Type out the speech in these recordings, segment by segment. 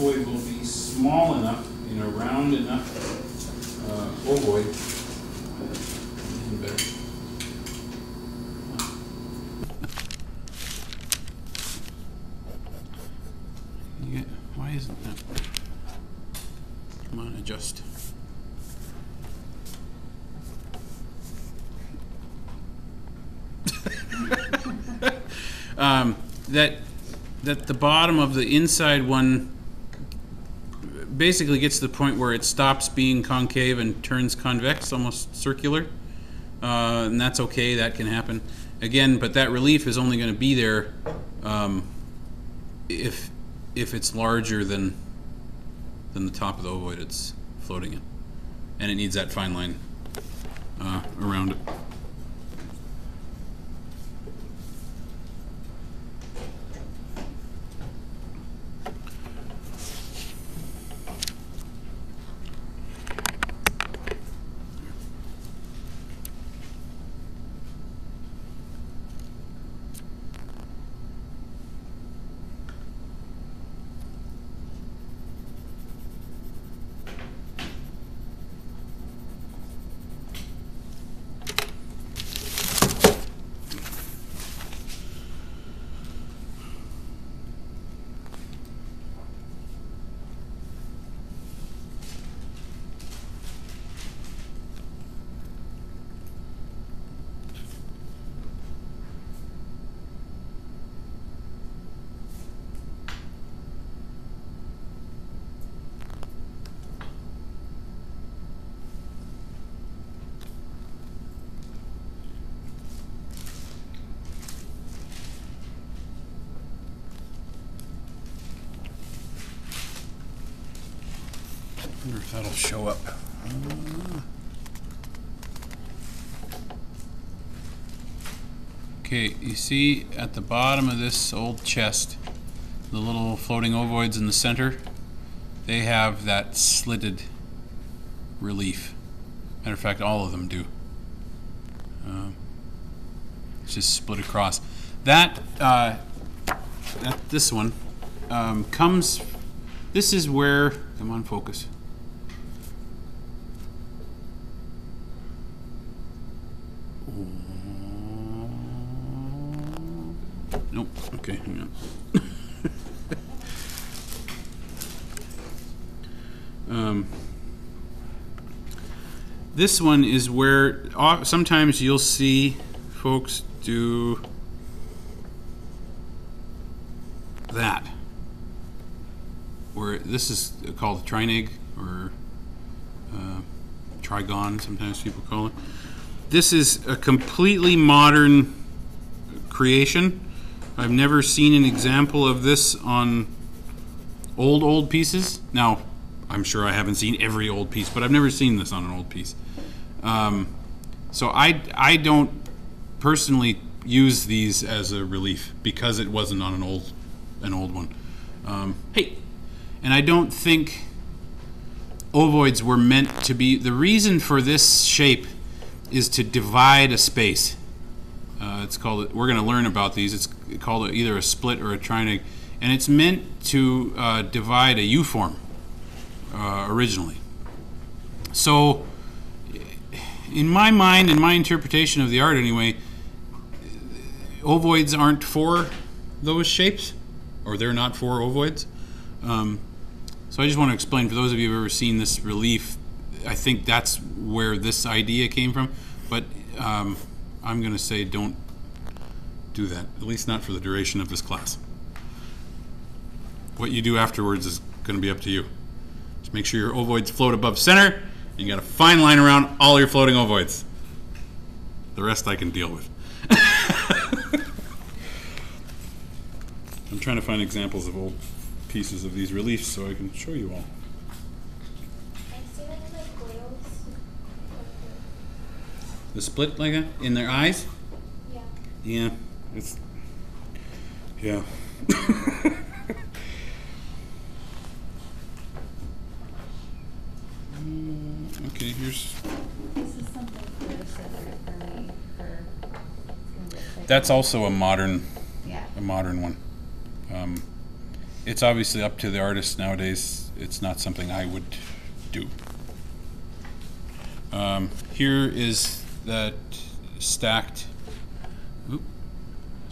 ovoid will be small enough in a round enough ovoid. Yeah, why isn't that? Come on, adjust. That the bottom of the inside one basically gets to the point where it stops being concave and turns convex, almost circular, and that's okay. That can happen again, but that relief is only going to be there if it's larger than the top of the ovoid it's floating in, and it needs that fine line around it. I wonder if that'll show up. Okay, you see at the bottom of this old chest, the little floating ovoids in the center, they have that slitted relief. Matter of fact, all of them do. It's just split across. This one comes. This is where. Come on, focus. Nope. Okay, hang on. This one is where sometimes you'll see folks do that. Where this is called a trineg or trigon, sometimes people call it. This is a completely modern creation. I've never seen an example of this on old pieces. Now, I'm sure I haven't seen every old piece, but I've never seen this on an old piece. So I don't personally use these as a relief because it wasn't on an old one. Hey, and I don't think ovoids were meant to be. The reason for this shape is to divide a space. It's called. We're going to learn about these. It's called either a split or a trineg, and it's meant to divide a U-form originally. So, in my mind, in my interpretation of the art, anyway, ovoids aren't for those shapes, or they're not for ovoids. So I just want to explain for those of you who've ever seen this relief. I think that's where this idea came from, but I'm going to say don't do that, at least not for the duration of this class. What you do afterwards is going to be up to you. Just make sure your ovoids float above center, and you got a fine line around all your floating ovoids. The rest I can deal with. I'm trying to find examples of old pieces of these reliefs so I can show you all. The split like that in their eyes? Yeah. Yeah. It's yeah. Okay, here's this is something that's also a modern one. it's obviously up to the artist nowadays. It's not something I would do. Here is that stacked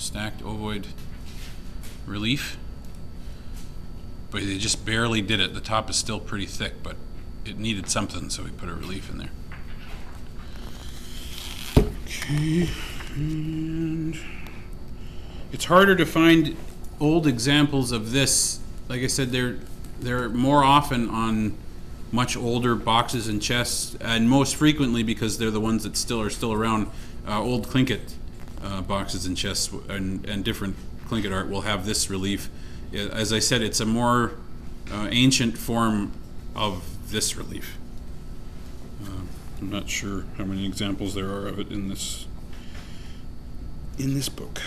ovoid relief, but they just barely did it. The top is still pretty thick, but it needed something, so we put a relief in there. Okay, and it's harder to find old examples of this. Like I said, they're more often on much older boxes and chests, and most frequently, because they're the ones that are still around, old Tlingit boxes and chests and different Tlingit art will have this relief. As I said, it's a more ancient form of this relief. I'm not sure how many examples there are of it in this book.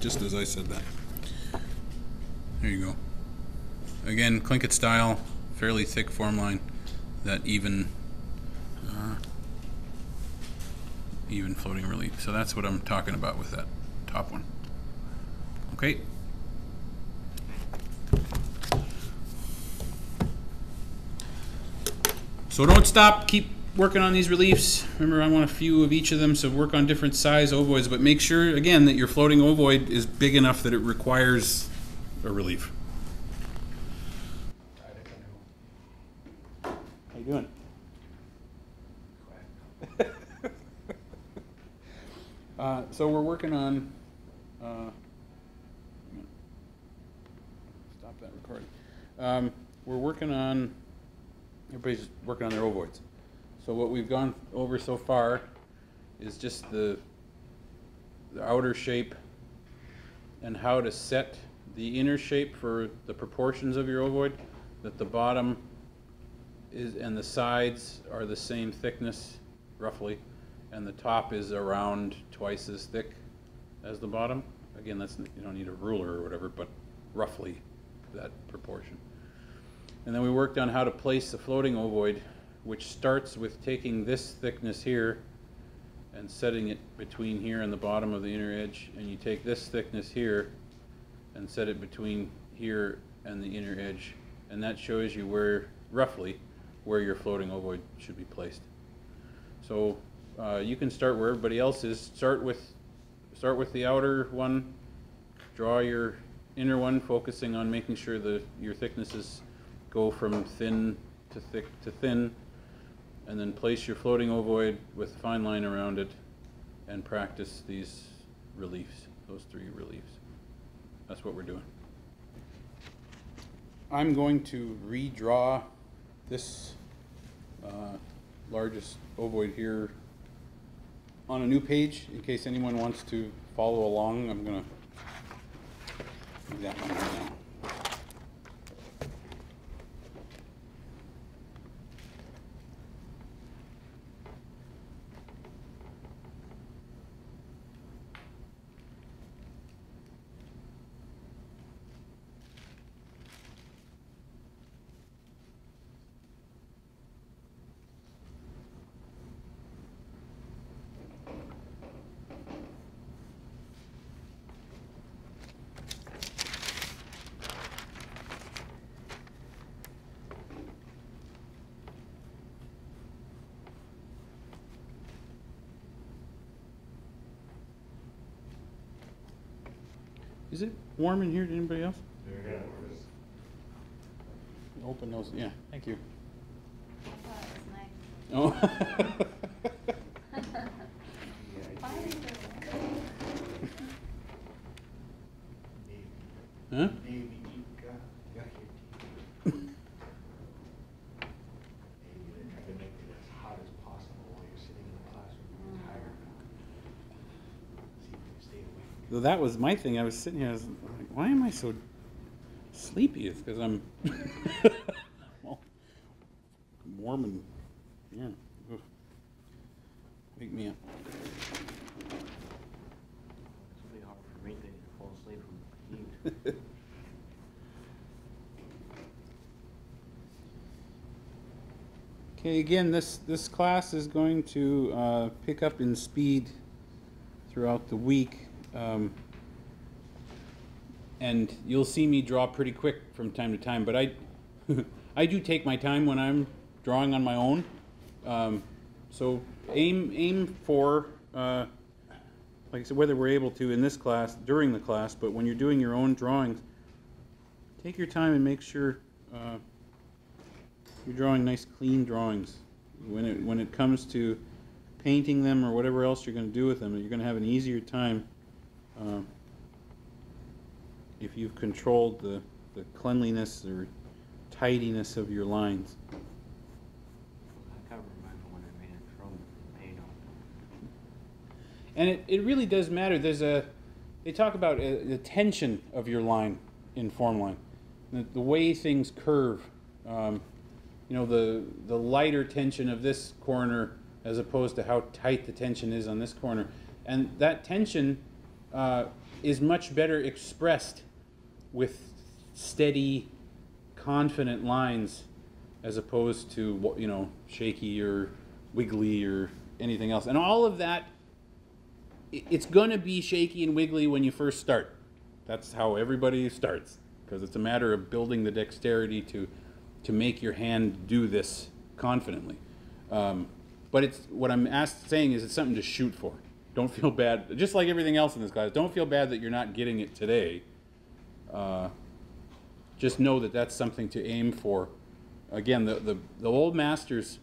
Just as I said that. There you go. Again, Tlingit style, fairly thick form line, that even floating relief. So that's what I'm talking about with that top one. Okay. So don't stop. Keep working on these reliefs. Remember, I want a few of each of them, so work on different size ovoids, but make sure, again, that your floating ovoid is big enough that it requires a relief. How you doing? So we're working on, stop that recording. Everybody's working on their ovoids. So what we've gone over so far is just the outer shape and how to set the inner shape for the proportions of your ovoid, that the bottom is and the sides are the same thickness, roughly, and the top is around twice as thick as the bottom. Again, that's, you don't need a ruler or whatever, but roughly that proportion. And then we worked on how to place the floating ovoid, which starts with taking this thickness here and setting it between here and the bottom of the inner edge, and you take this thickness here and set it between here and the inner edge, and that shows you where, roughly, where your floating ovoid should be placed. So you can start where everybody else is. Start with the outer one, draw your inner one, focusing on making sure that your thicknesses go from thin to thick to thin, and then place your floating ovoid with a fine line around it and practice these reliefs, those three reliefs. That's what we're doing. I'm going to redraw this largest ovoid here on a new page in case anyone wants to follow along. I'm going to do that one right now. Is it warm in here to anybody else? Yeah, it is. Open those, yeah, thank you. Oh, that was nice. Oh. Huh? So that was my thing. I was sitting here, I was like, why am I so sleepy? It's because I'm warm and, yeah, wake me up. It's really hard for me to fall asleep from the heat. Okay, again, this class is going to pick up in speed throughout the week. and you'll see me draw pretty quick from time to time, but I I do take my time when I'm drawing on my own. So aim for, like I said, whether we're able to in this class, during the class, but when you're doing your own drawings, take your time and make sure you're drawing nice, clean drawings. When it comes to painting them or whatever else you're going to do with them, you're going to have an easier time if you've controlled the cleanliness or tidiness of your lines. I can't remember when I made it from paint on. And it really does matter. There's they talk about the tension of your line in Formline, the way things curve. You know, the lighter tension of this corner as opposed to how tight the tension is on this corner. And that tension is much better expressed with steady, confident lines as opposed to, you know, shaky or wiggly or anything else. And all of that, it's going to be shaky and wiggly when you first start. That's how everybody starts, because it's a matter of building the dexterity to make your hand do this confidently. But it's what I'm saying is it's something to shoot for. Don't feel bad, just like everything else in this class, don't feel bad that you're not getting it today. Just know that that's something to aim for. Again, the old masters,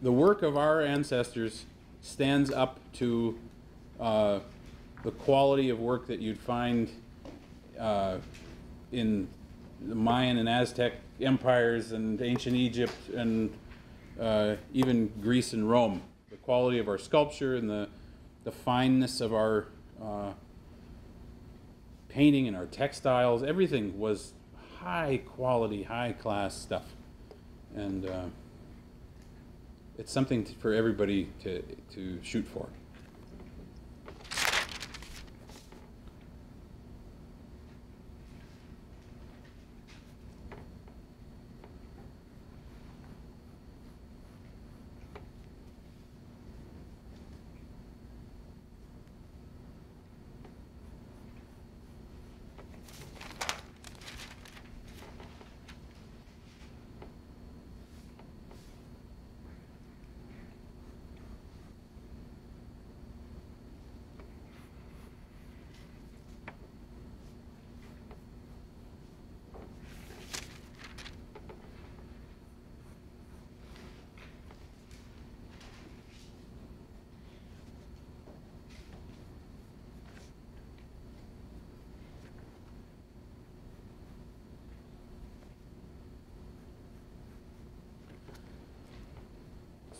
the work of our ancestors stands up to the quality of work that you'd find in the Mayan and Aztec empires and ancient Egypt and even Greece and Rome. The quality of our sculpture and the fineness of our painting and our textiles, everything was high quality, high class stuff. And it's something for everybody to shoot for.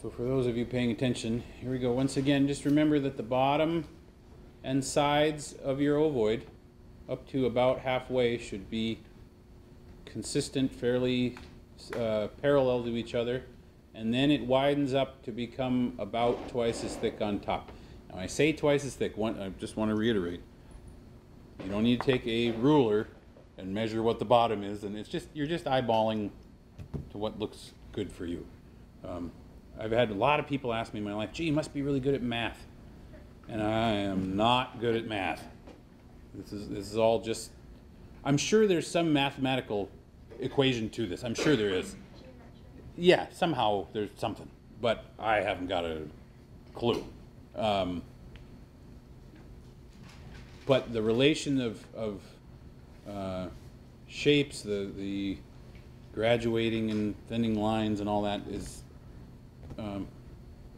So for those of you paying attention, here we go. Once again, just remember that the bottom and sides of your ovoid up to about halfway should be consistent, fairly parallel to each other, and then it widens up to become about twice as thick on top. Now I say twice as thick, I just want to reiterate, you don't need to take a ruler and measure what the bottom is, and it's just, you're just eyeballing to what looks good for you. I've had a lot of people ask me in my life, gee, you must be really good at math. And I am not good at math. This is all just, I'm sure there's some mathematical equation to this. I'm sure there is. Yeah, somehow there's something. But I haven't got a clue. But the relation of shapes, the graduating and thinning lines and all that is,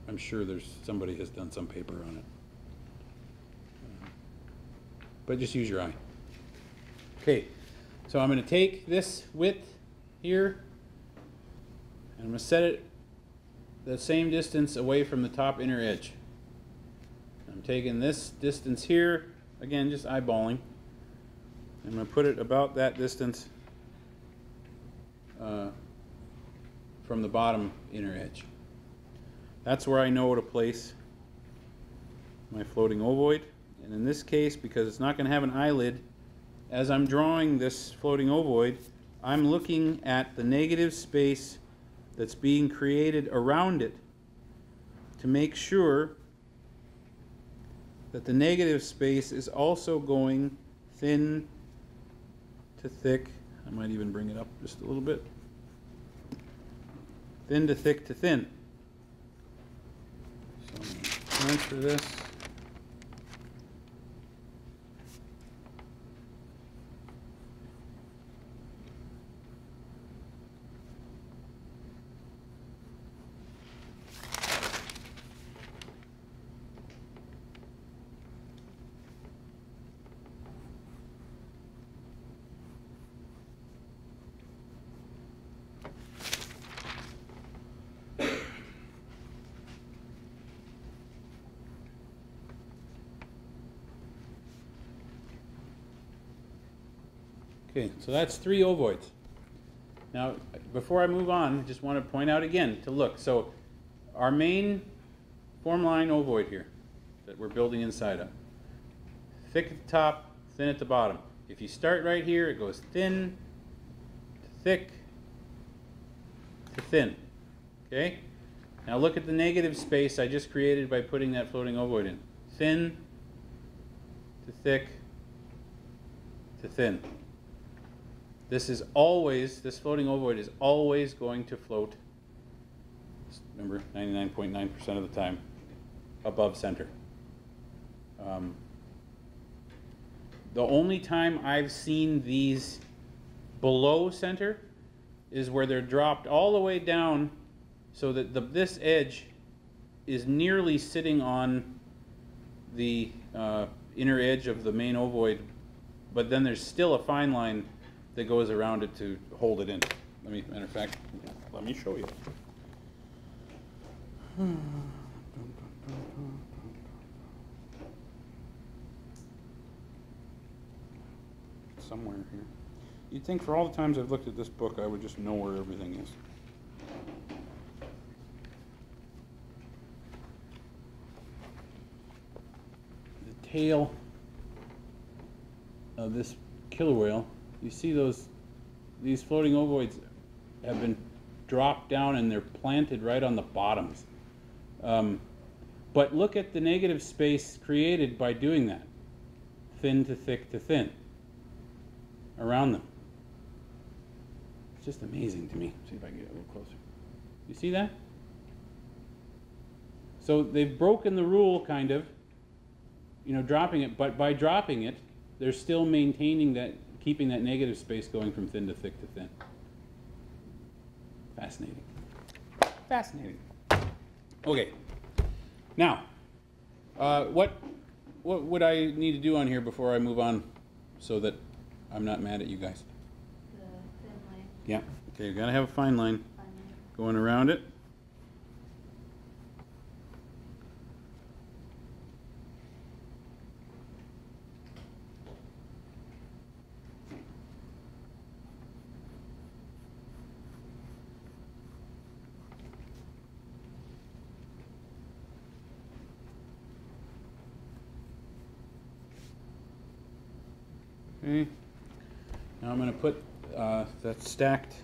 I'm sure somebody has done some paper on it. But just use your eye. Okay, so I'm going to take this width here and I'm going to set it the same distance away from the top inner edge. I'm taking this distance here, again just eyeballing. I'm going to put it about that distance from the bottom inner edge. That's where I know to place my floating ovoid. And in this case, because it's not going to have an eyelid, as I'm drawing this floating ovoid, I'm looking at the negative space that's being created around it to make sure that the negative space is also going thin to thick. I might even bring it up just a little bit. Thin to thick to thin. So I'm going to transfer this. Okay, so that's three ovoids. Now, before I move on, I just want to point out again to look. So our main formline ovoid here that we're building inside of. Thick at the top, thin at the bottom. If you start right here, it goes thin to thick to thin. Okay? Now look at the negative space I just created by putting that floating ovoid in. Thin to thick to thin. This is always, this floating ovoid is always going to float, remember, 99.9% of the time, above center. The only time I've seen these below center is where they're dropped all the way down so that this edge is nearly sitting on the inner edge of the main ovoid, but then there's still a fine line that goes around it to hold it in. Let me, matter of fact, let me show you. Somewhere here. You'd think for all the times I've looked at this book, I would just know where everything is. The tail of this killer whale. You see those, these floating ovoids have been dropped down and they're planted right on the bottoms. But look at the negative space created by doing that. Thin to thick to thin around them. It's just amazing to me. See if I can get a little closer. You see that? So they've broken the rule, kind of, you know, dropping it, but by dropping it, they're still maintaining that, keeping that negative space going from thin to thick to thin. Fascinating. Fascinating. Okay. Now, what would I need to do on here before I move on so that I'm not mad at you guys? The thin line. Yeah. Okay, you've got to have a fine line going around it. Okay. Now I'm going to put that stacked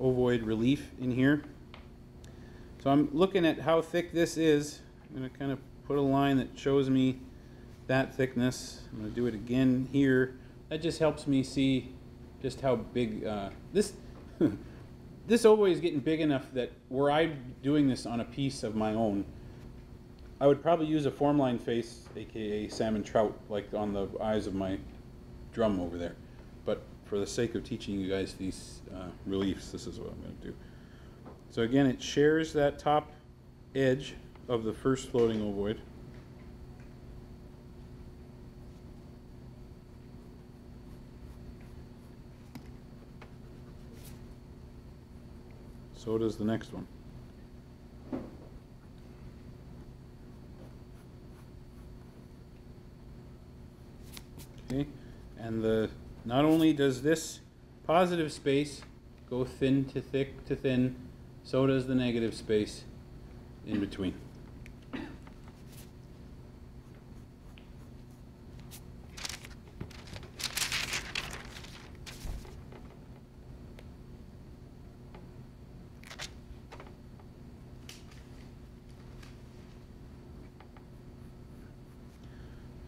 ovoid relief in here. So I'm looking at how thick this is. I'm going to kind of put a line that shows me that thickness. I'm going to do it again here. That just helps me see just how big this this ovoid is getting big enough that were I doing this on a piece of my own, I would probably use a formline face, aka salmon trout, like on the eyes of my drum over there, but for the sake of teaching you guys these reliefs, this is what I'm going to do. So again, it shares that top edge of the first floating ovoid. So does the next one. Okay. And not only does this positive space go thin to thick to thin, so does the negative space in between.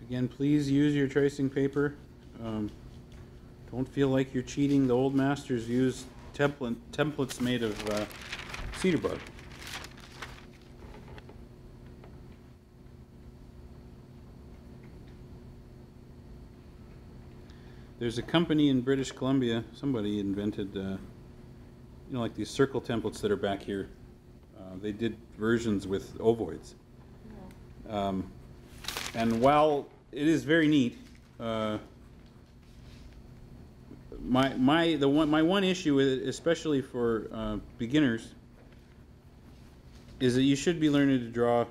Again, please use your tracing paper. Don't feel like you're cheating. The old masters used templates made of cedar bark. There's a company in British Columbia, somebody invented, you know, like these circle templates that are back here. They did versions with ovoids. Yeah. And while it is very neat, my one issue with it, especially for beginners, is that you should be learning to draw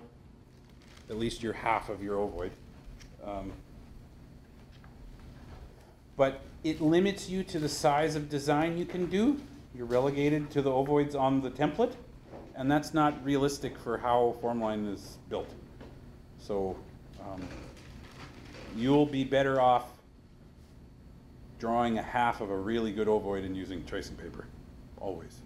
at least your half of your ovoid. But it limits you to the size of design you can do. You're relegated to the ovoids on the template, and that's not realistic for how Formline is built. So you'll be better off drawing a half of a really good ovoid and using tracing paper, always.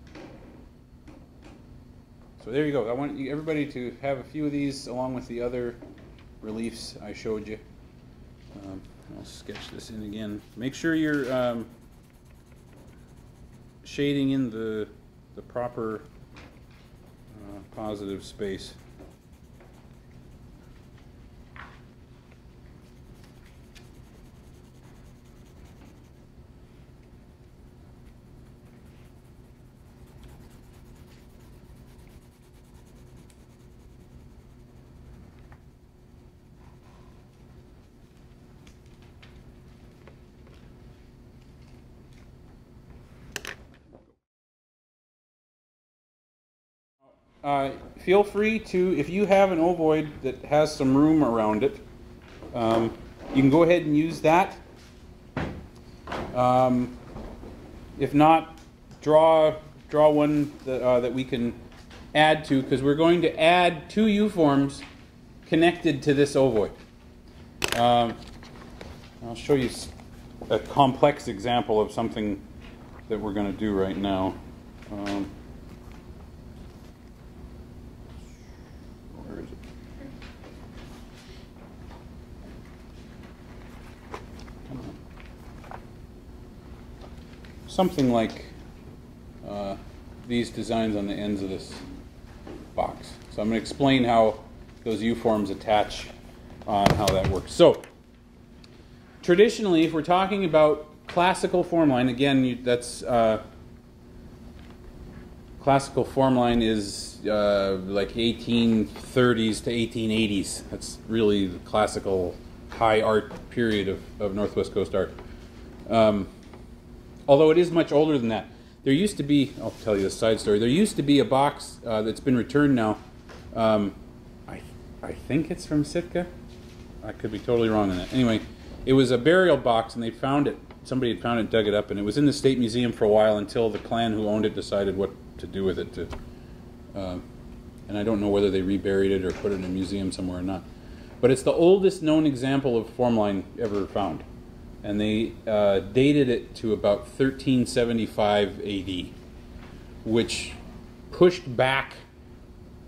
So there you go. I want everybody to have a few of these along with the other reliefs I showed you. I'll sketch this in again. Make sure you're shading in the proper positive space. Feel free to, if you have an ovoid that has some room around it, you can go ahead and use that. If not, draw one that we can add to, because we're going to add two U-forms connected to this ovoid. I'll show you a complex example of something that we're going to do right now. Something like these designs on the ends of this box. So I'm going to explain how those U-forms attach on how that works. So traditionally, if we're talking about classical Formline, again, that's classical Formline is like 1830s to 1880s. That's really the classical high art period of Northwest Coast art. Although it is much older than that. There used to be, I'll tell you a side story, there used to be a box that's been returned now. I think it's from Sitka. I could be totally wrong on that. Anyway, it was a burial box and they found it. Somebody had found it, dug it up, and it was in the State Museum for a while until the clan who owned it decided what to do with it. And I don't know whether they reburied it or put it in a museum somewhere or not. But it's the oldest known example of Formline ever found. And they dated it to about 1375 AD, which pushed back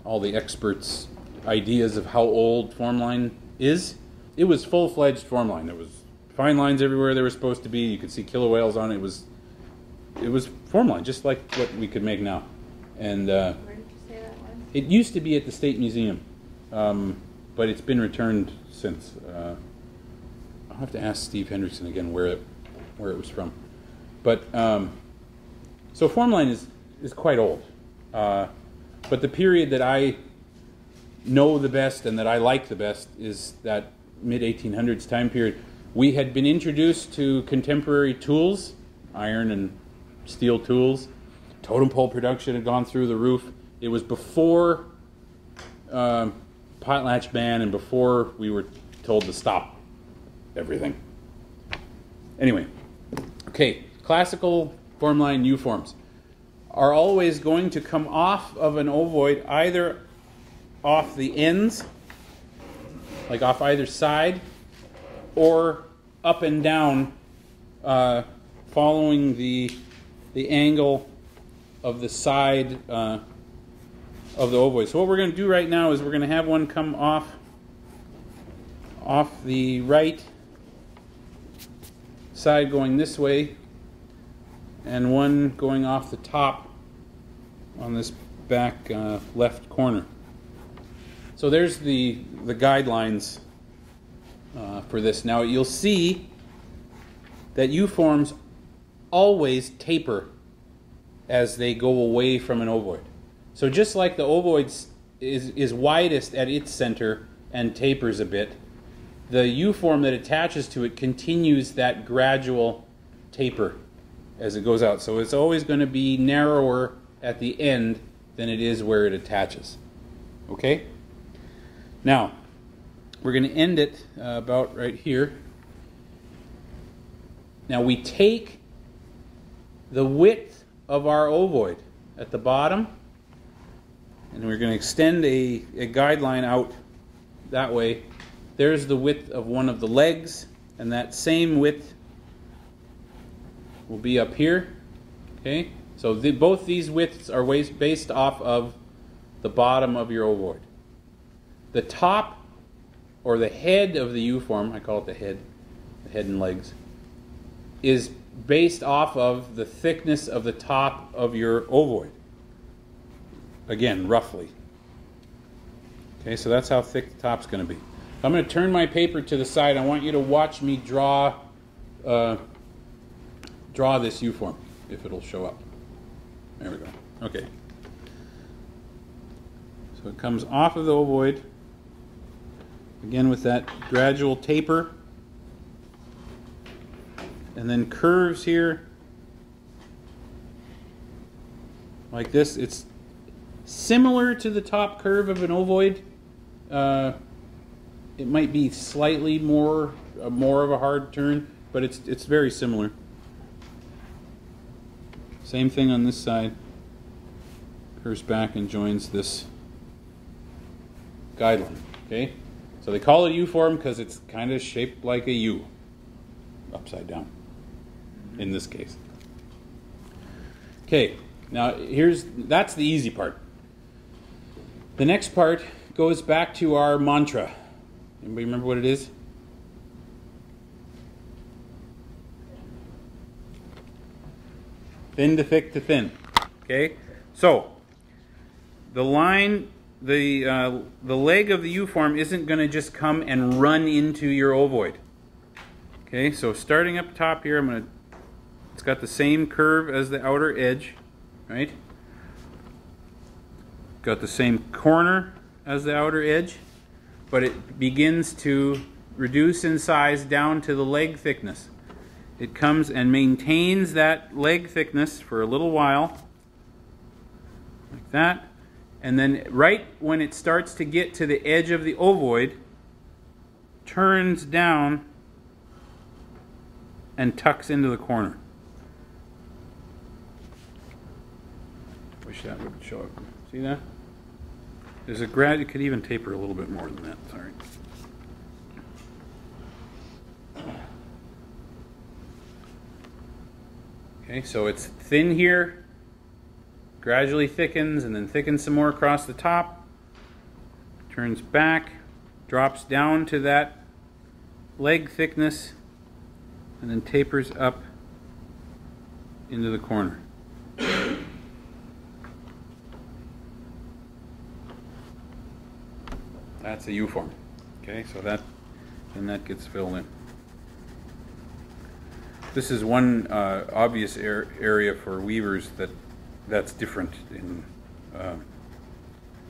all the experts' ideas of how old Formline is. It was full-fledged Formline. There was fine lines everywhere they were supposed to be. You could see killer whales on it. It was Formline, just like what we could make now. And where did you say that was? It used to be at the State Museum, but it's been returned since. I'll have to ask Steve Hendrickson again where it was from. But so Formline is quite old. But the period that I know the best and that I like the best is that mid-1800s time period. We had been introduced to contemporary tools, iron and steel tools. Totem pole production had gone through the roof. It was before potlatch ban and before we were told to stop everything. Anyway, okay, classical Formline U-forms are always going to come off of an ovoid, either off the ends, like off either side, or up and down, following the angle of the side of the ovoid. So what we're going to do right now is we're going to have one come off off the right side going this way, and one going off the top on this back left corner. So there's the guidelines for this. Now you'll see that U-forms always taper as they go away from an ovoid. So just like the ovoid is widest at its center and tapers a bit, the U-form that attaches to it continues that gradual taper as it goes out. So it's always going to be narrower at the end than it is where it attaches. Okay? Now, we're going to end it about right here. Now we take the width of our ovoid at the bottom, and we're going to extend a guideline out that way. There's the width of one of the legs, and that same width will be up here. Okay, so both these widths are based off of the bottom of your ovoid. The top, or the head of the U-form, I call it the head and legs, is based off of the thickness of the top of your ovoid. Again, roughly. Okay, so that's how thick the top's going to be. I'm going to turn my paper to the side. I want you to watch me draw this U-form, if it'll show up. There we go. Okay. So it comes off of the ovoid, again with that gradual taper, and then curves here like this. It's similar to the top curve of an ovoid. It might be slightly more of a hard turn, but it's very similar. Same thing on this side. Curves back and joins this guideline. Okay, so they call it U-form because it's kind of shaped like a U, upside down, in this case. Okay, now that's the easy part. The next part goes back to our mantra. Anybody remember what it is? Thin to thick to thin. Okay? So, the leg of the U-form isn't going to just come and run into your ovoid. Okay? So starting up top here, it's got the same curve as the outer edge, right? Got the same corner as the outer edge, but it begins to reduce in size down to the leg thickness. It comes and maintains that leg thickness for a little while, like that. And then right when it starts to get to the edge of the ovoid, turns down and tucks into the corner. Wish that would show up. See that? There's a grad, it could even taper a little bit more than that, sorry. Okay, so it's thin here, gradually thickens, and then thickens some more across the top, turns back, drops down to that leg thickness, and then tapers up into the corner. That's a U-form. Okay, so that gets filled in. This is one obvious area for weavers that's different in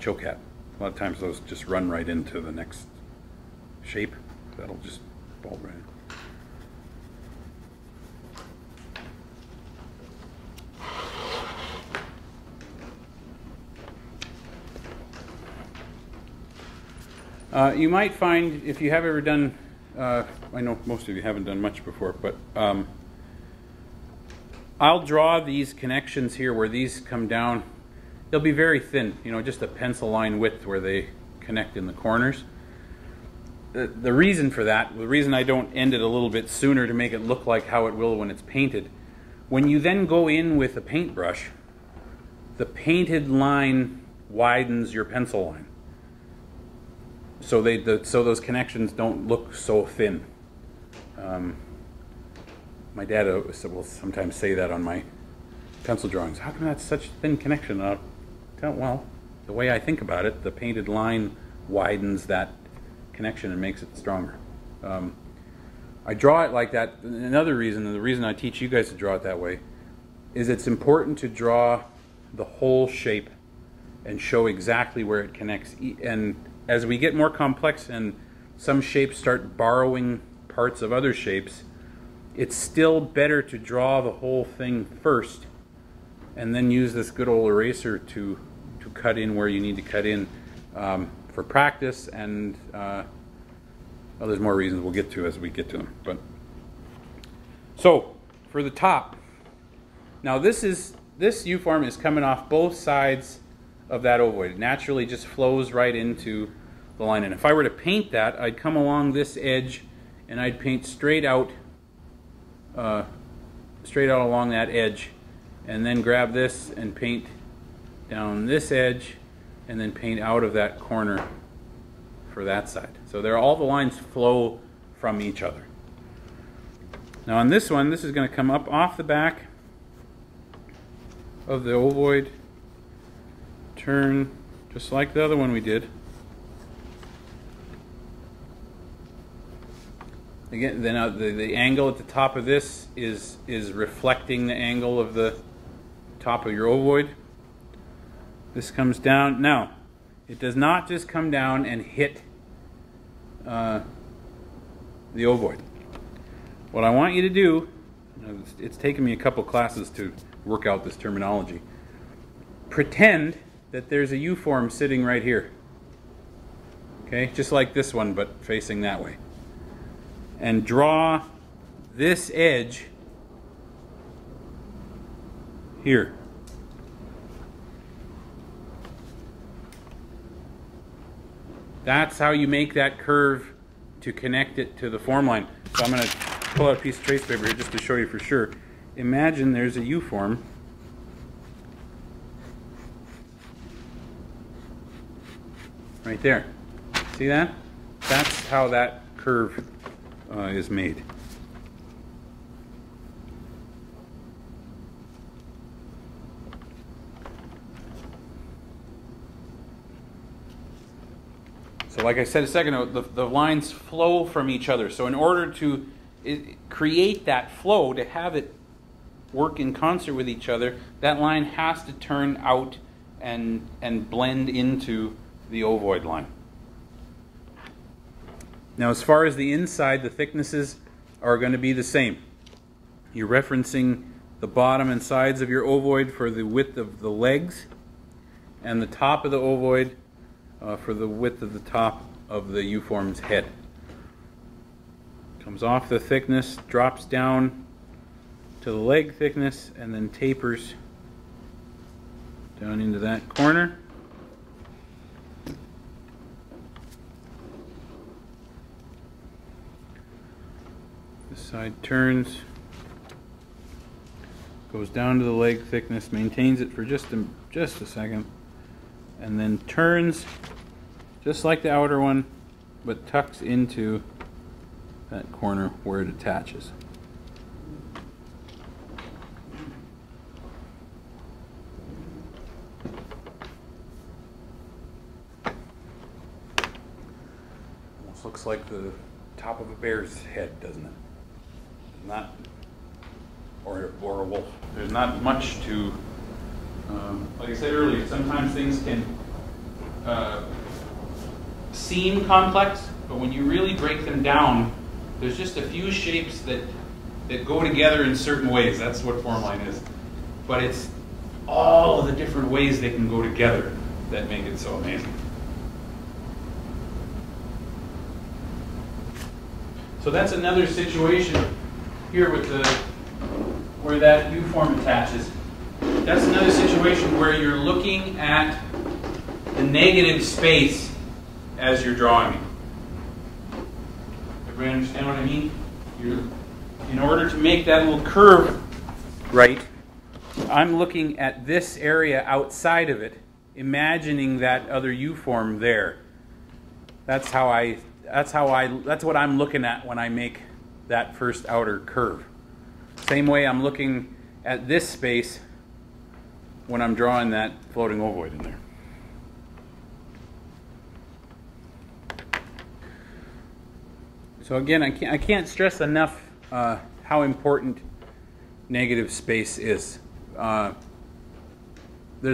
Chilkat. A lot of times those just run right into the next shape. That'll just bolt right in. You might find, if you have ever done, I know most of you haven't done much before, but I'll draw these connections here where these come down. They'll be very thin, you know, just a pencil line width where they connect in the corners. The reason for that, the reason I don't end it a little bit sooner to make it look like how it will when it's painted, when you then go in with a paintbrush, the painted line widens your pencil line. so those connections don't look so thin. My dad will sometimes say that on my pencil drawings. How come that's such a thin connection? And I'll tell, well, the way I think about it, the painted line widens that connection and makes it stronger. I draw it like that. Another reason, and the reason I teach you guys to draw it that way, is it's important to draw the whole shape and show exactly where it connects. And as we get more complex and some shapes start borrowing parts of other shapes, it's still better to draw the whole thing first and then use this good old eraser to cut in where you need to cut in, for practice. And well, there's more reasons we'll get to as we get to them. But so for the top, now this U-form is coming off both sides of that ovoid. It naturally just flows right into the line. And if I were to paint that, I'd come along this edge and I'd paint straight out along that edge, and then grab this and paint down this edge, and then paint out of that corner for that side. So there, all the lines flow from each other. Now on this one, this is going to come up off the back of the ovoid, turn just like the other one we did. Again, then the angle at the top of this is reflecting the angle of the top of your ovoid. This comes down. Now, it does not just come down and hit the ovoid. What I want you to do, you know, it's taken me a couple classes to work out this terminology. Pretend that there's a U-form sitting right here. Okay, just like this one, but facing that way. And draw this edge here. That's how you make that curve to connect it to the form line. So I'm going to pull out a piece of trace paper here just to show you for sure. Imagine there's a U-form right there. See that? That's how that curve is made. So like I said a second ago, the lines flow from each other. So in order to create that flow, to have it work in concert with each other, that line has to turn out and blend into the ovoid line. Now, as far as the inside, the thicknesses are going to be the same. You're referencing the bottom and sides of your ovoid for the width of the legs, and the top of the ovoid for the width of the top of the U-form's head. Comes off the thickness, drops down to the leg thickness, and then tapers down into that corner. Side turns, goes down to the leg thickness, maintains it for just a second, and then turns just like the outer one, but tucks into that corner where it attaches. Almost looks like the top of a bear's head, doesn't it? Not, or a wolf. There's not much to, like I said earlier, sometimes things can seem complex, but when you really break them down, there's just a few shapes that go together in certain ways. That's what Formline is. But it's all of the different ways they can go together that make it so amazing. So that's another situation here with where that U-form attaches. That's another situation where you're looking at the negative space as you're drawing it. Everybody understand what I mean? In order to make that little curve right, I'm looking at this area outside of it, imagining that other U-form there. That's what I'm looking at when I make that first outer curve. Same way I'm looking at this space when I'm drawing that floating ovoid in there. So again, I can't stress enough how important negative space is. There's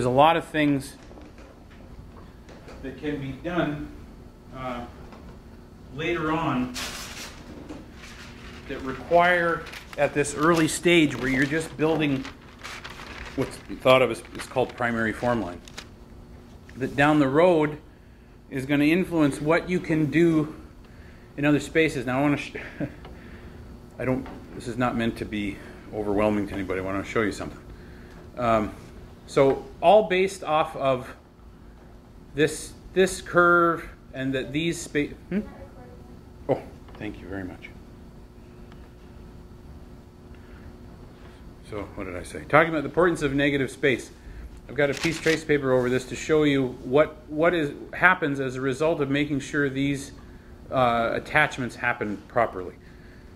a lot of things that can be done later on that require, at this early stage where you're just building what's thought of as is called primary formline, that down the road is going to influence what you can do in other spaces. Now I want to, this is not meant to be overwhelming to anybody. I want to show you something. So all based off of this curve and that these space. Oh, thank you very much. So what did I say? Talking about the importance of negative space. I've got a piece of trace paper over this to show you what happens as a result of making sure these attachments happen properly.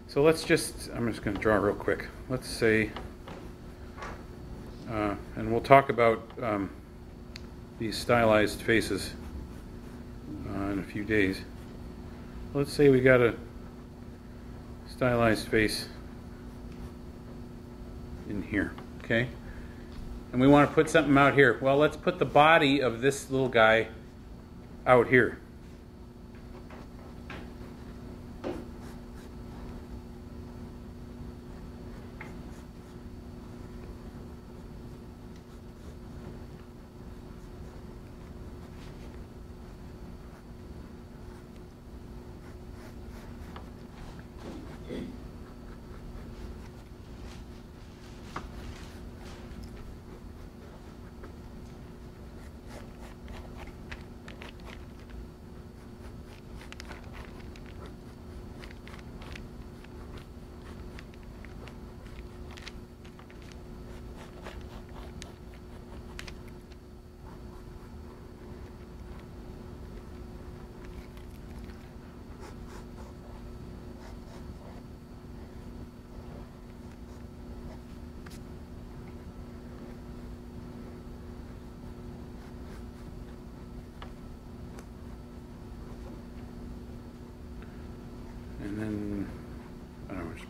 So let's just, I'm just going to draw real quick. Let's say, and we'll talk about these stylized faces in a few days. Let's say we got a stylized face in here, okay? And we want to put something out here. Well, let's put the body of this little guy out here.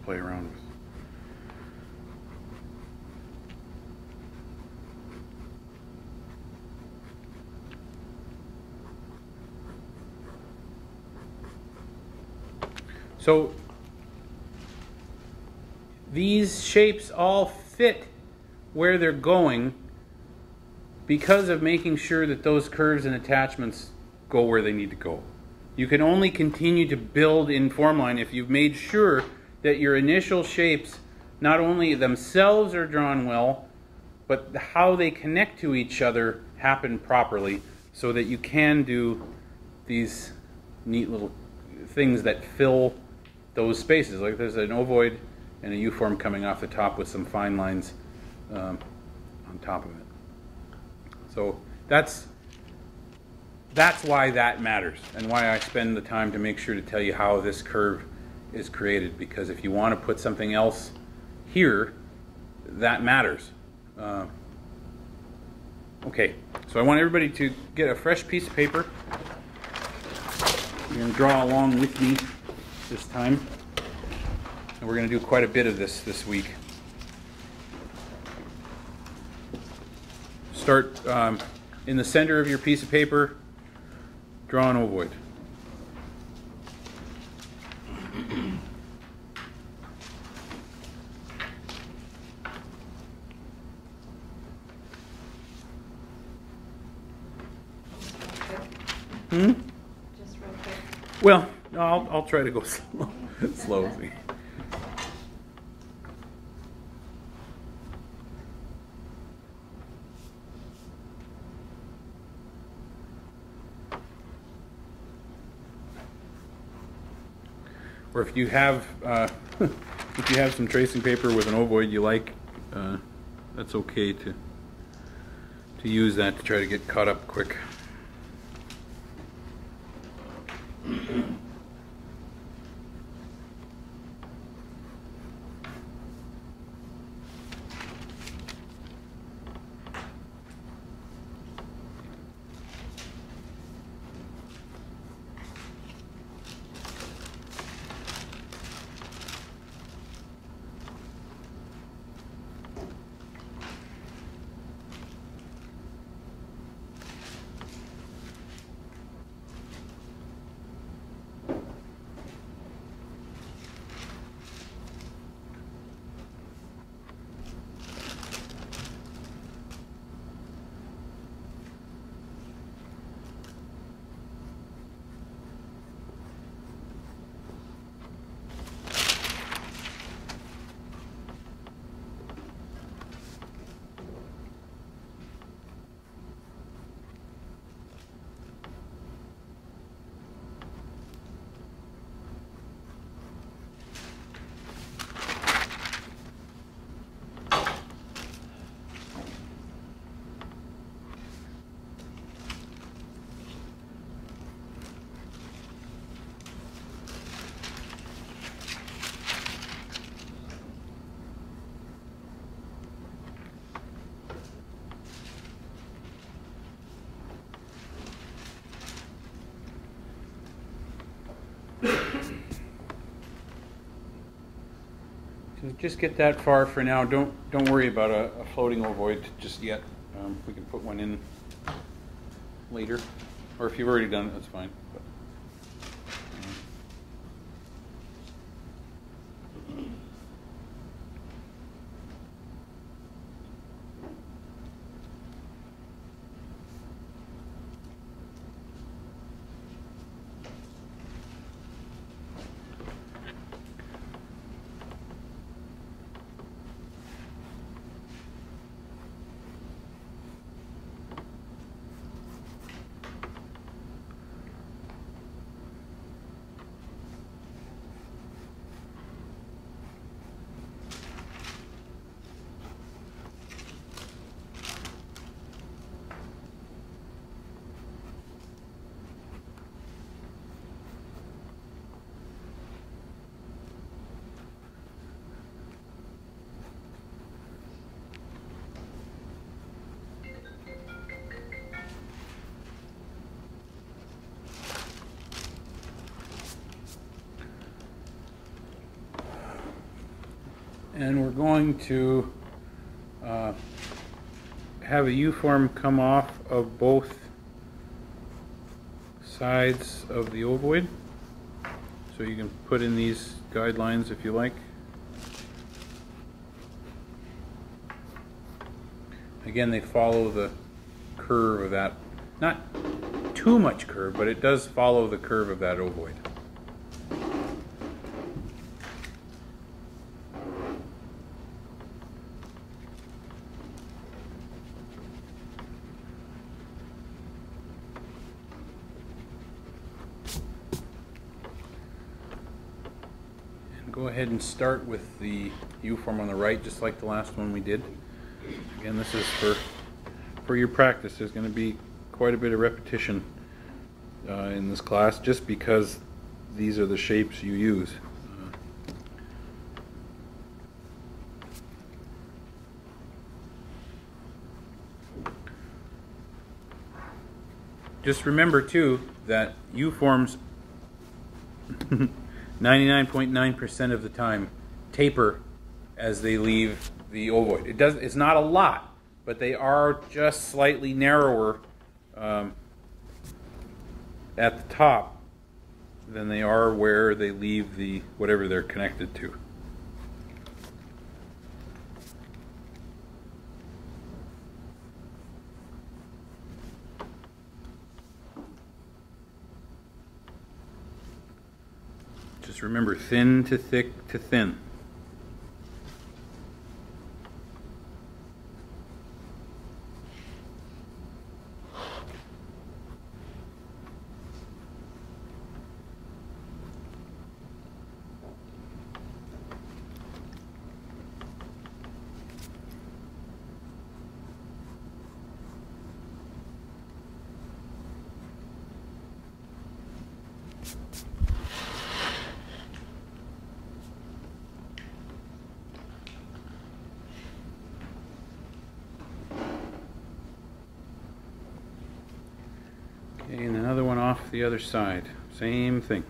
Play around with. So these shapes all fit where they're going because of making sure that those curves and attachments go where they need to go. You can only continue to build in Formline if you've made sure that your initial shapes not only themselves are drawn well, but how they connect to each other happen properly so that you can do these neat little things that fill those spaces. Like there's an ovoid and a U-form coming off the top with some fine lines on top of it. So that's why that matters and why I spend the time to make sure to tell you how this curve is created, because if you want to put something else here, that matters. Okay, so I want everybody to get a fresh piece of paper. You're going to draw along with me this time, and we're going to do quite a bit of this week. Start in the center of your piece of paper, draw an ovoid. Hmm? Just real quick. Well, no, I'll try to go slow. Slowly. Or if you have if you have some tracing paper with an ovoid you like, that's okay to use that to try to get caught up quick. Just get that far for now. Don't worry about a floating ovoid just yet. We can put one in later, or if you've already done it, that's fine. But, and we're going to have a U-form come off of both sides of the ovoid. So you can put in these guidelines if you like. Again, they follow the curve of that. Not too much curve, but it does follow the curve of that ovoid. And start with the U-form on the right, just like the last one we did. Again, this is for your practice. There's going to be quite a bit of repetition in this class, just because these are the shapes you use. Just remember too that U-forms 99.9% of the time taper as they leave the ovoid. It's not a lot, but they are just slightly narrower at the top than they are where they leave the whatever they're connected to. Remember, thin to thick to thin. the other side, same thing.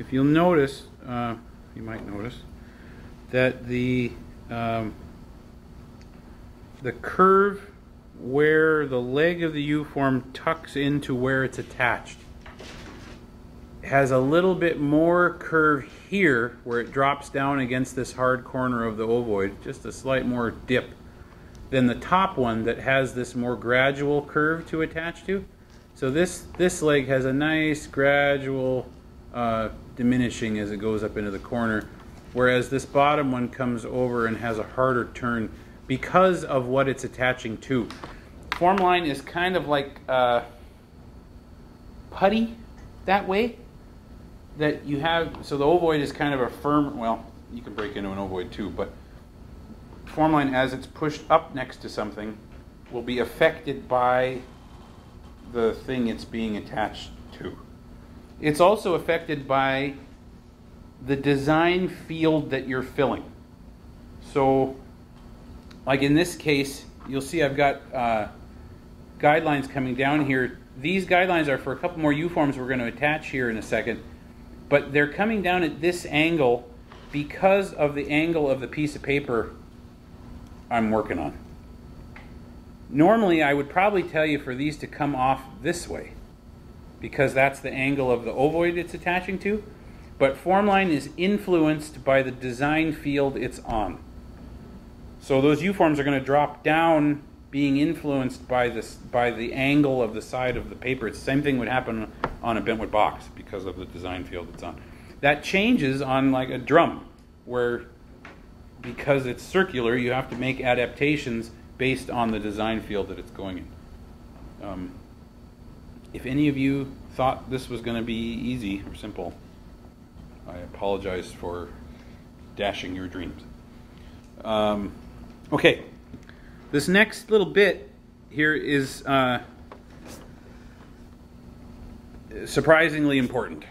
If you'll notice, you might notice that the curve where the leg of the U-form tucks into where it's attached has a little bit more curve here where it drops down against this hard corner of the ovoid, just a slight more dip than the top one that has this more gradual curve to attach to. So this leg has a nice gradual diminishing as it goes up into the corner, whereas this bottom one comes over and has a harder turn because of what it's attaching to. Formline is kind of like putty that way, that you have, so the ovoid is kind of a firm, well, you can break into an ovoid too, but Formline, as it's pushed up next to something, will be affected by the thing it's being attached to. It's also affected by the design field that you're filling. So, like in this case, you'll see I've got guidelines coming down here. These guidelines are for a couple more U-forms we're going to attach here in a second, but they're coming down at this angle because of the angle of the piece of paper I'm working on. Normally, I would probably tell you for these to come off this way, because that's the angle of the ovoid it's attaching to, but Formline is influenced by the design field it's on. So those U-forms are going to drop down being influenced by this, by the angle of the side of the paper. It's the same thing would happen on a bentwood box because of the design field it's on. That changes on like a drum where, because it's circular, you have to make adaptations based on the design field that it's going in. If any of you thought this was going to be easy or simple, I apologize for dashing your dreams. Okay, this next little bit here is surprisingly important.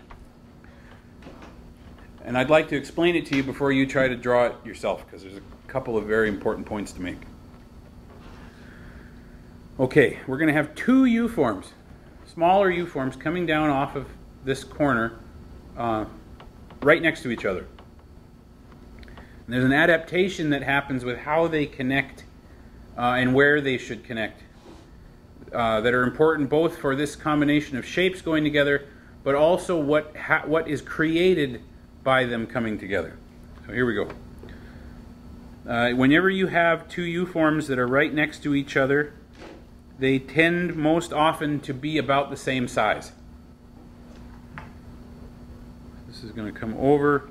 And I'd like to explain it to you before you try to draw it yourself, because there's a couple of very important points to make. Okay, we're going to have two U-forms. Smaller U-forms coming down off of this corner right next to each other. And there's an adaptation that happens with how they connect and where they should connect that are important both for this combination of shapes going together, but also what is created by them coming together. So here we go. Whenever you have two U-forms that are right next to each other, they tend most often to be about the same size. This is going to come over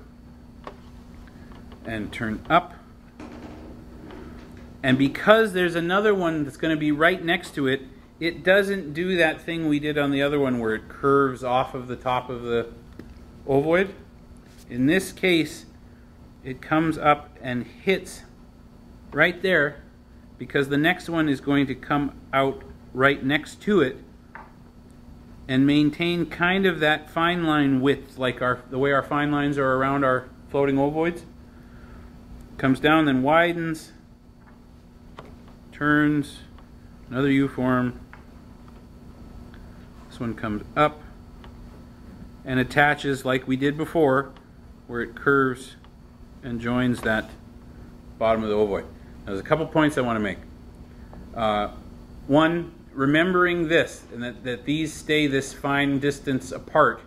and turn up. And because there's another one that's going to be right next to it, it doesn't do that thing we did on the other one where it curves off of the top of the ovoid. In this case, it comes up and hits right there, because the next one is going to come out right next to it and maintain kind of that fine line width, like the way our fine lines are around our floating ovoids. Comes down, then widens, turns, another U-form. This one comes up and attaches like we did before, where it curves and joins that bottom of the ovoid. There's a couple points I want to make. One, remembering this, and that these stay this fine distance apart,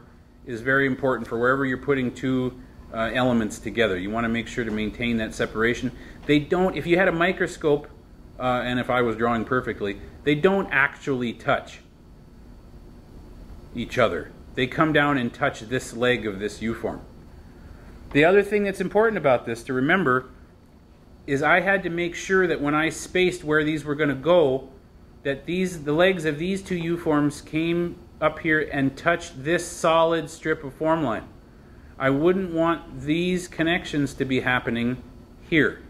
is very important for wherever you're putting two elements together. You want to make sure to maintain that separation. They don't, if you had a microscope, and if I was drawing perfectly, they don't actually touch each other. They come down and touch this leg of this U-form. The other thing that's important about this to remember is I had to make sure that when I spaced where these were going to go, that the legs of these two U-forms came up here and touched this solid strip of Formline. I wouldn't want these connections to be happening here,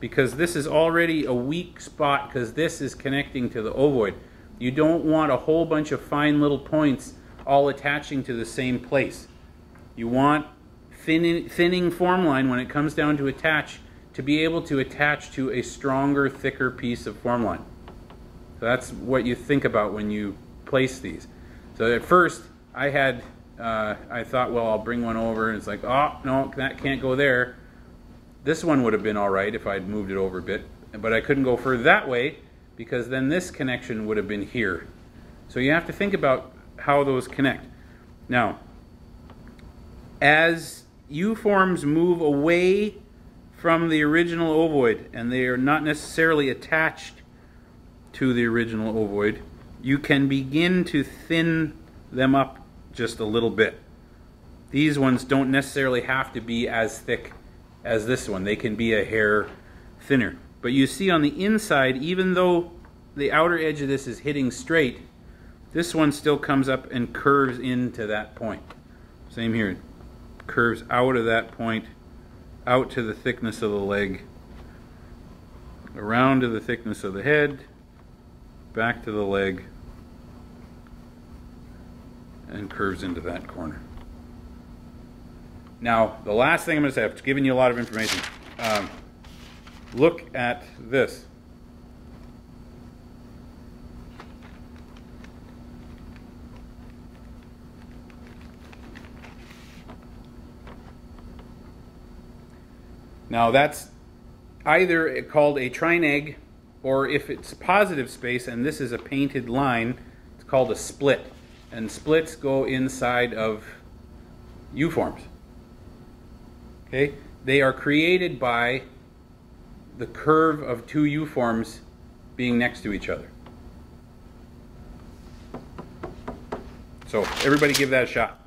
because this is already a weak spot, because this is connecting to the ovoid. You don't want a whole bunch of fine little points all attaching to the same place. You want thinning form line when it comes down to attach, to be able to attach to a stronger, thicker piece of form line. So that's what you think about when you place these. So at first I had, I thought, well, I'll bring one over, and it's like, oh, no, that can't go there. This one would have been all right if I'd moved it over a bit, but I couldn't go further that way because then this connection would have been here. So you have to think about how those connect. Now, as euforms move away from the original ovoid, and they are not necessarily attached to the original ovoid, you can begin to thin them up just a little bit. These ones don't necessarily have to be as thick as this one. They can be a hair thinner. But you see on the inside, even though the outer edge of this is hitting straight, this one still comes up and curves into that point. Same here. It curves out of that point, out to the thickness of the leg, around to the thickness of the head, back to the leg, and curves into that corner. Now, the last thing I'm going to say, I've given you a lot of information. Look at this. Now, that's either called a trineg, or if it's positive space and this is a painted line, it's called a split. And splits go inside of euforms. Okay? They are created by the curve of two euforms being next to each other. So everybody give that a shot.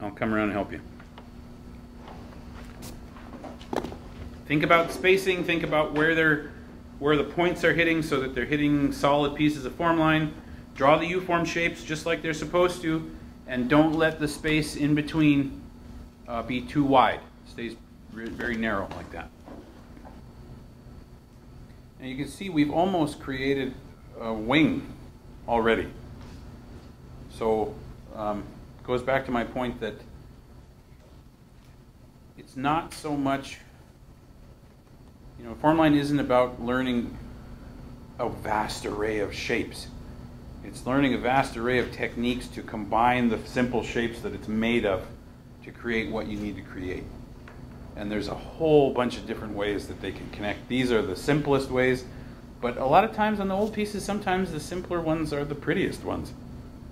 I'll come around and help you. Think about spacing, think about where the points are hitting so that they're hitting solid pieces of form line. Draw the U-form shapes just like they're supposed to, and don't let the space in between be too wide. It stays very narrow like that. And you can see we've almost created a wing already. So it goes back to my point that it's not so much, you know, Formline isn't about learning a vast array of shapes. It's learning a vast array of techniques to combine the simple shapes that it's made of to create what you need to create. And there's a whole bunch of different ways that they can connect. These are the simplest ways, but a lot of times on the old pieces, sometimes the simpler ones are the prettiest ones.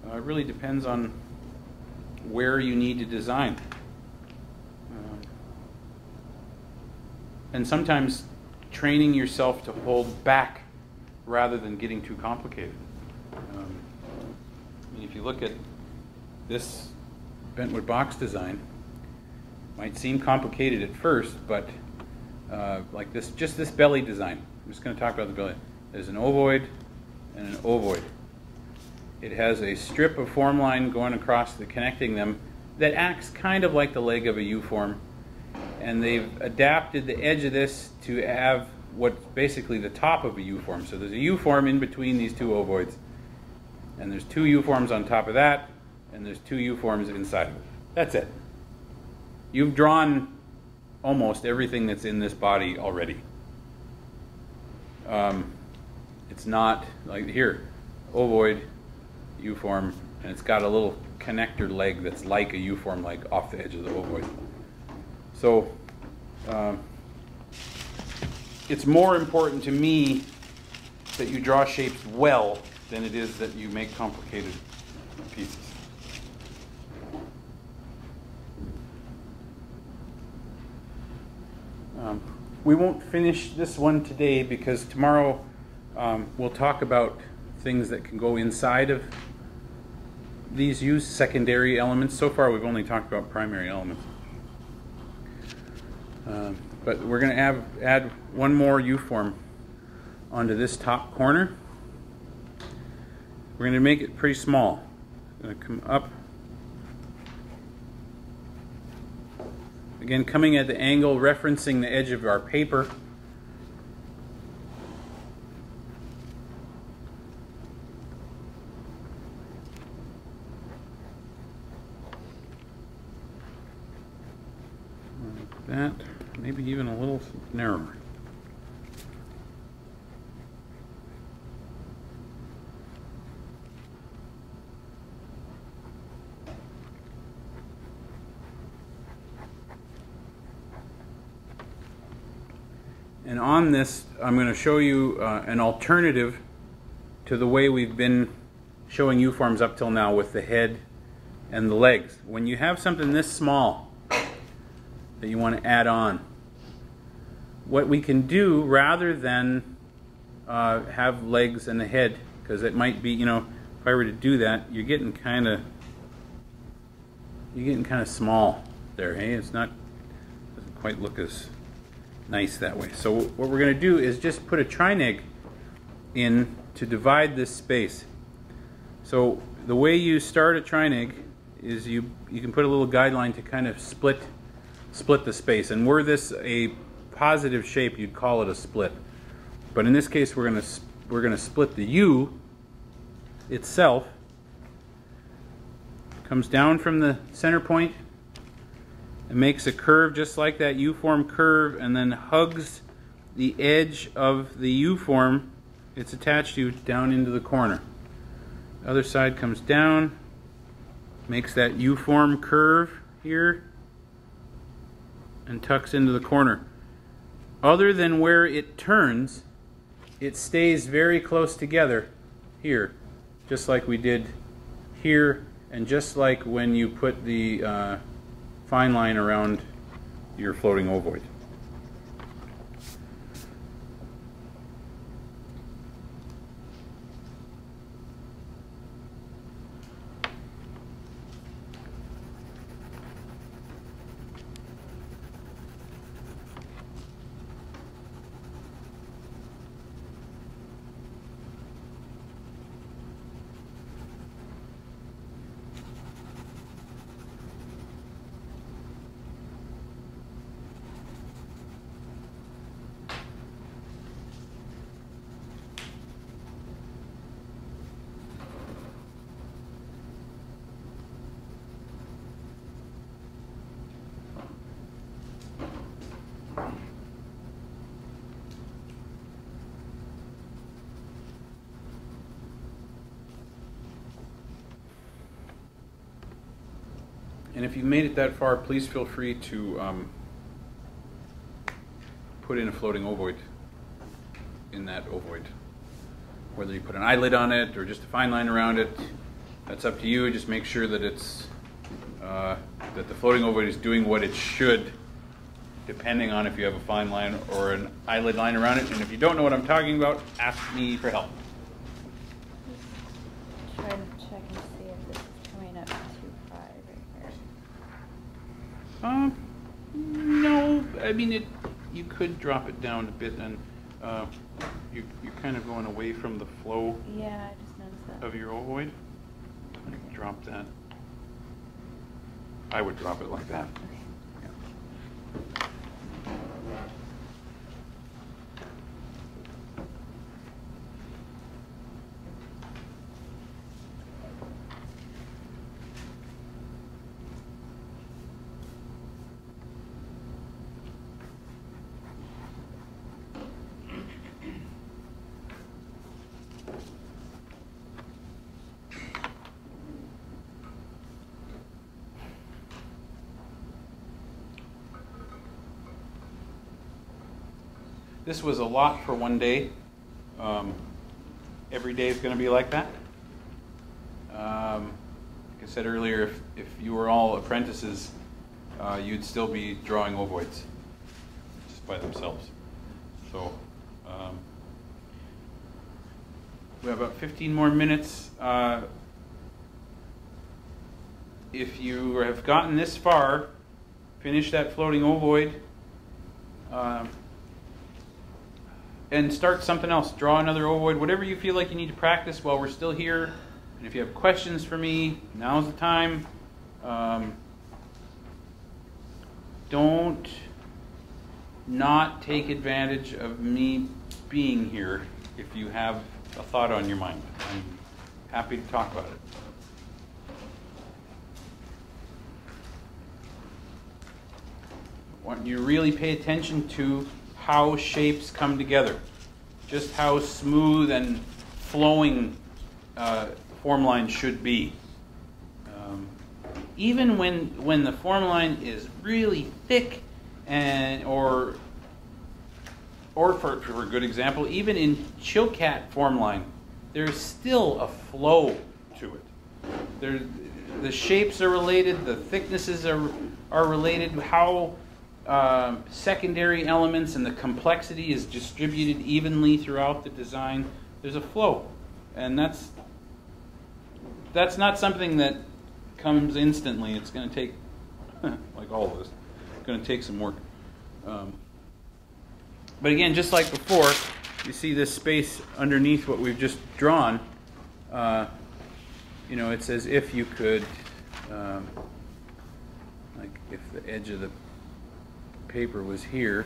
It really depends on where you need to design. And sometimes training yourself to hold back rather than getting too complicated. If you look at this bentwood box design, it might seem complicated at first, but like this, just this belly design. I'm just going to talk about the belly. There's an ovoid and an ovoid. It has a strip of form line going across the connecting them that acts kind of like the leg of a U-form, and they've adapted the edge of this to have what's basically the top of a U-form. So there's a U-form in between these two ovoids. And there's two euforms on top of that, and there's two euforms inside of it. That's it. You've drawn almost everything that's in this body already. It's not like here, ovoid, euform, and it's got a little connector leg that's like a euform, like off the edge of the ovoid. So it's more important to me that you draw shapes well than it is that you make complicated pieces. We won't finish this one today because tomorrow we'll talk about things that can go inside of these used secondary elements. So far we've only talked about primary elements. But we're going to add one more U-form onto this top corner. We're going to make it pretty small. I'm going to come up Again, coming at the angle, referencing the edge of our paper. Like that, maybe even a little narrower. And on this, I'm going to show you an alternative to the way we've been showing U-forms up till now with the head and the legs. When you have something this small that you want to add on, what we can do rather than have legs and a head, because it might be, you know, if I were to do that, you're getting kind of small there, hey? It's not, doesn't quite look as nice that way. So what we're going to do is just put a trineg in to divide this space. So the way you start a trineg is you can put a little guideline to kind of split the space. And were this a positive shape, you'd call it a split. But in this case, we're going to split the U itself. Comes down from the center point. It makes a curve just like that U-form curve, and then hugs the edge of the U-form it's attached to down into the corner. The other side comes down, makes that U-form curve here, and tucks into the corner. Other than where it turns, it stays very close together here, just like we did here, and just like when you put the fine line around your floating ovoid. And if you've made it that far, please feel free to put in a floating ovoid in that ovoid. Whether you put an eyelid on it or just a fine line around it, that's up to you. Just make sure that it's that the floating ovoid is doing what it should, depending on if you have a fine line or an eyelid line around it. And if you don't know what I'm talking about, ask me for help. No, I mean, you could drop it down a bit, and you're kind of going away from the flow, yeah, I just noticed that, of your ovoid. Okay. Drop that. I would drop it like that. Okay. This was a lot for one day. Every day is going to be like that. Like I said earlier, if you were all apprentices, you'd still be drawing ovoids just by themselves. So we have about 15 more minutes. If you have gotten this far, finish that floating ovoid. And start something else. Draw another ovoid, whatever you feel like you need to practice while we're still here. And if you have questions for me, now's the time. don't not take advantage of me being here if you have a thought on your mind. I'm happy to talk about it. I want you to really pay attention to how shapes come together, just how smooth and flowing form line should be. Even when the form line is really thick, and or for a good example, even in Chilkat form line, there's still a flow to it. The shapes are related, the thicknesses are related, how secondary elements and the complexity is distributed evenly throughout the design. There's a flow, and that's not something that comes instantly. It's going to take, like all of this, it's going to take some work. But again, just like before, you see this space underneath what we've just drawn. You know, it's as if you could, like if the edge of the paper was here,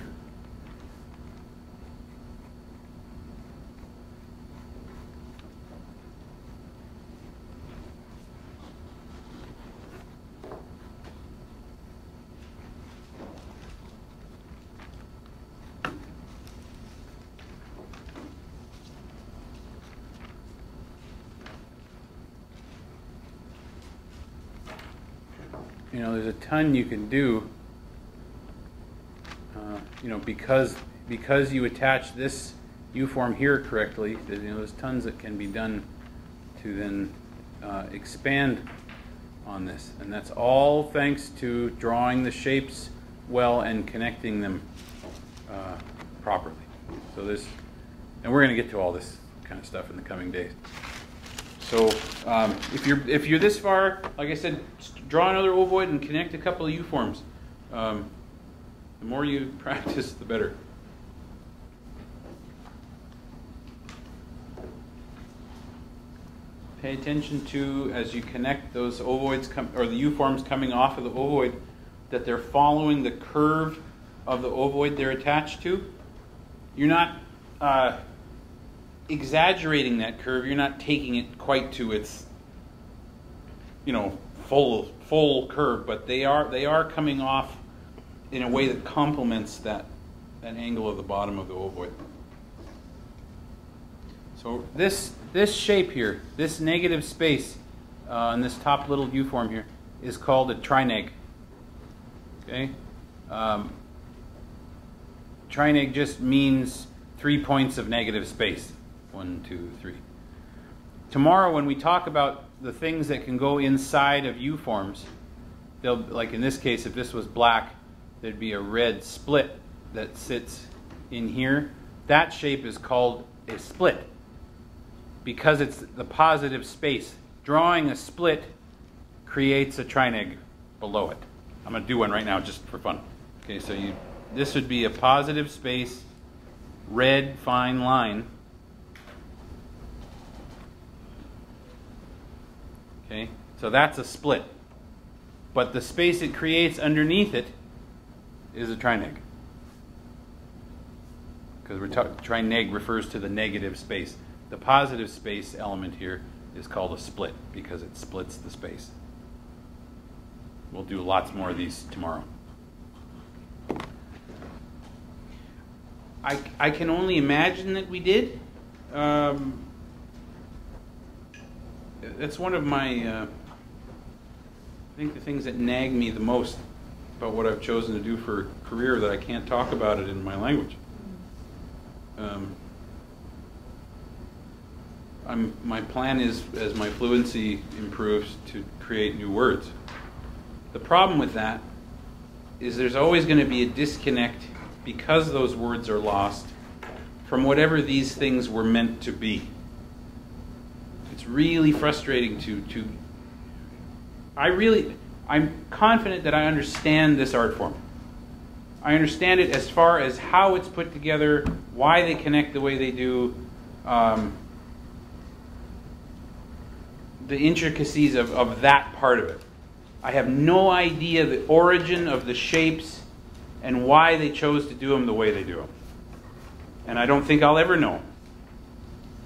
you know, there's a ton you can do. You know, because you attach this U-form here correctly, there's tons that can be done to then expand on this. And that's all thanks to drawing the shapes well and connecting them properly. So this, and we're going to get to all this kind of stuff in the coming days. So if you're this far, like I said, draw another ovoid and connect a couple of U-forms. The more you practice, the better. Pay attention to, as you connect those ovoids, or the U-forms coming off of the ovoid, that they're following the curve of the ovoid they're attached to. You're not exaggerating that curve. You're not taking it quite to its, you know, full curve, but they are coming off in a way that complements that angle of the bottom of the ovoid. So this shape here, this negative space in this top little U-form here, is called a trineg. Okay, trineg just means 3 points of negative space. 1, 2, 3. Tomorrow, when we talk about the things that can go inside of U-forms, they'll, like in this case, if this was black, there'd be a red split that sits in here. That shape is called a split because it's the positive space. Drawing a split creates a trineg below it. I'm going to do one right now just for fun. Okay, so this would be a positive space, red fine line. Okay, so that's a split. But the space it creates underneath it is a trineg, because we're talking, trineg refers to the negative space. The positive space element here is called a split because it splits the space. We'll do lots more of these tomorrow. I can only imagine that we did. That's one of my, I think the things that nag me the most about what I've chosen to do for a career, that I can't talk about it in my language. My plan is, as my fluency improves, to create new words. The problem with that is there's always going to be a disconnect, because those words are lost, from whatever these things were meant to be. It's really frustrating to I'm confident that I understand this art form. I understand it as far as how it's put together, why they connect the way they do, the intricacies of that part of it. I have no idea the origin of the shapes and why they chose to do them the way they do them. And I don't think I'll ever know,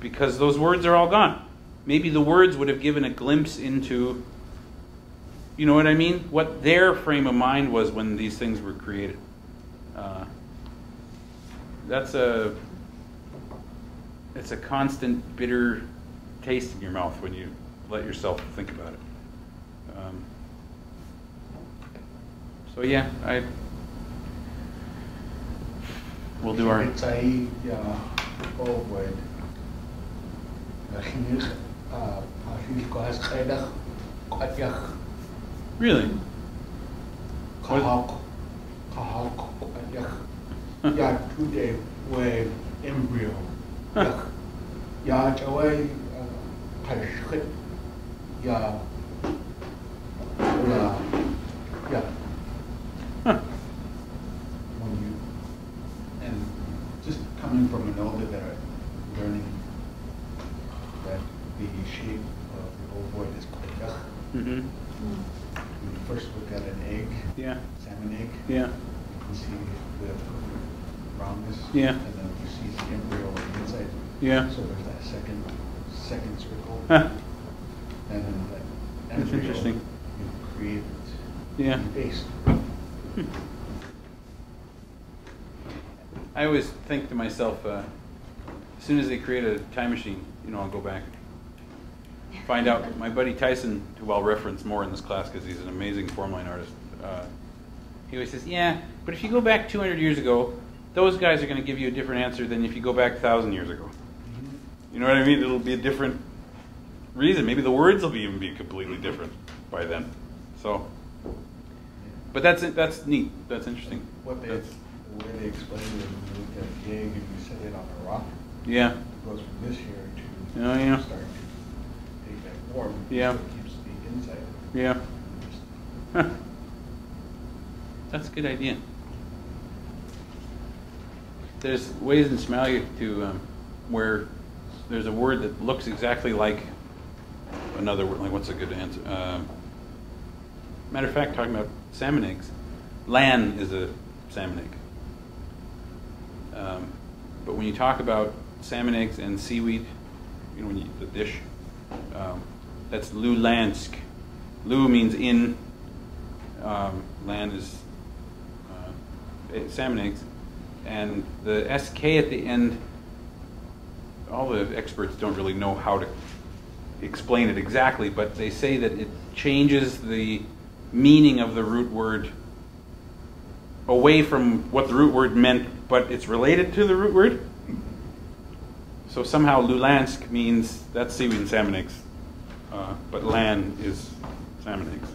because those words are all gone. Maybe the words would have given a glimpse into, you know what I mean, what their frame of mind was when these things were created. It's a constant bitter taste in your mouth when you let yourself think about it. So yeah, we'll do our... Really? Yeah, today we're embryo. And just coming from an older that are learning that the shape of the ovoid is quite when you first look at an egg, salmon egg, you can see the roundness, and then you see the embryo on the inside. So there's that second circle. And then that that's interesting. You create space. I always think to myself, as soon as they create a time machine, you know, I'll go back and find out. My buddy Tyson, who I'll reference more in this class because he's an amazing Formline artist, he always says, yeah, but if you go back 200 years ago, those guys are going to give you a different answer than if you go back 1,000 years ago. You know what I mean? It'll be a different reason. Maybe the words will even be completely different by then. So, but that's neat. That's interesting. The way they explained it, when you looked at a gig and you set it on a rock, it goes from this here to start to take that form. So it keeps the inside. That's a good idea. There's ways in Somalia to where there's a word that looks exactly like another word. Like, what's a good answer? Matter of fact, talking about salmon eggs, lan is a salmon egg. But when you talk about salmon eggs and seaweed, you know, when you eat the dish, that's lulansk. Lu means in, lan is salmon eggs, and the sk at the end, all the experts don't really know how to explain it exactly, but they say that it changes the meaning of the root word away from what the root word meant, but it's related to the root word. So somehow lulansk means that's seaweed and salmon eggs, but lan is salmon eggs.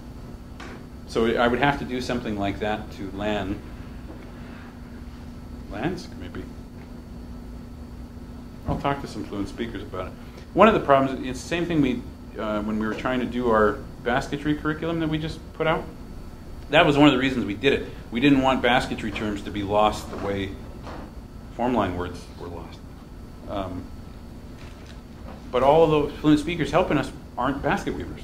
So I would have to do something like that to lan. Lansk, maybe. I'll talk to some fluent speakers about it. One of the problems, it's the same thing we, when we were trying to do our basketry curriculum that we just put out. That was one of the reasons we did it. We didn't want basketry terms to be lost the way Formline words were lost. But all of those fluent speakers helping us aren't basket weavers.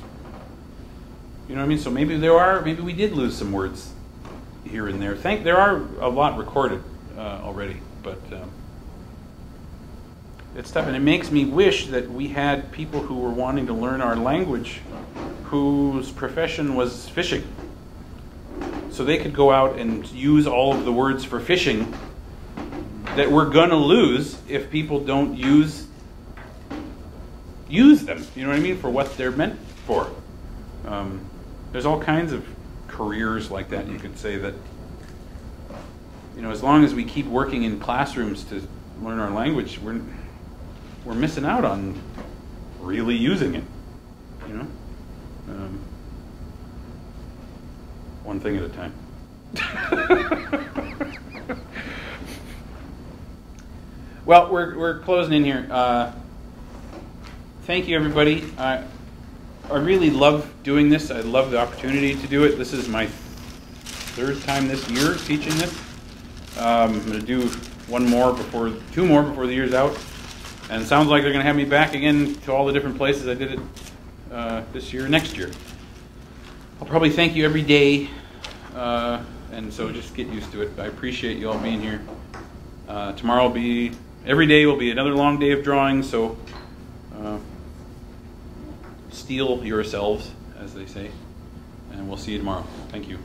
You know what I mean? So maybe there are, maybe we did lose some words here and there. There are a lot recorded already, but it's tough. And it makes me wish that we had people who were wanting to learn our language whose profession was fishing. So they could go out and use all of the words for fishing that we're gonna lose if people don't use them. You know what I mean? For what they're meant for. There's all kinds of careers like that. You could say that, you know, as long as we keep working in classrooms to learn our language, we're missing out on really using it. You know. One thing at a time. Well, we're closing in here. Thank you, everybody. I really love doing this. I love the opportunity to do it. This is my third time this year teaching this. I'm going to do two more before the year's out. And it sounds like they're going to have me back again to all the different places I did it this year, next year. I'll probably thank you every day and so just get used to it. I appreciate you all being here. Tomorrow will be, every day will be another long day of drawing, so steel yourselves, as they say, and we'll see you tomorrow. Thank you.